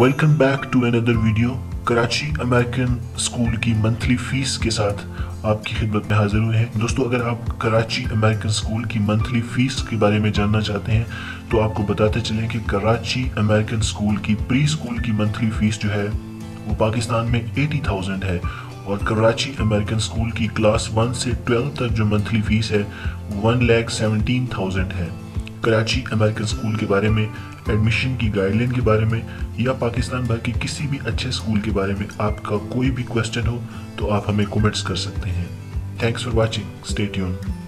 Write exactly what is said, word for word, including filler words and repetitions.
Welcome back to another video. Karachi American school की monthly fees के साथ आपकी खिदमत में हाजिर हुए हैं। दोस्तों, अगर आप कराची अमेरिकन स्कूल की मंथली फ़ीस के बारे में जानना चाहते हैं तो आपको बताते चलें कि कराची अमेरिकन स्कूल की प्री स्कूल की मंथली फ़ीस जो है वो पाकिस्तान में अस्सी हज़ार है और कराची अमेरिकन स्कूल की क्लास वन से ट्वेल्व तक जो मंथली फ़ीस है वन लैख सेवनटीन थाउजेंड है। कराची अमेरिकन स्कूल के बारे में, एडमिशन की गाइडलाइन के बारे में या पाकिस्तान भर के किसी भी अच्छे स्कूल के बारे में आपका कोई भी क्वेश्चन हो तो आप हमें कमेंट्स कर सकते हैं। Thanks for watching, stay tuned.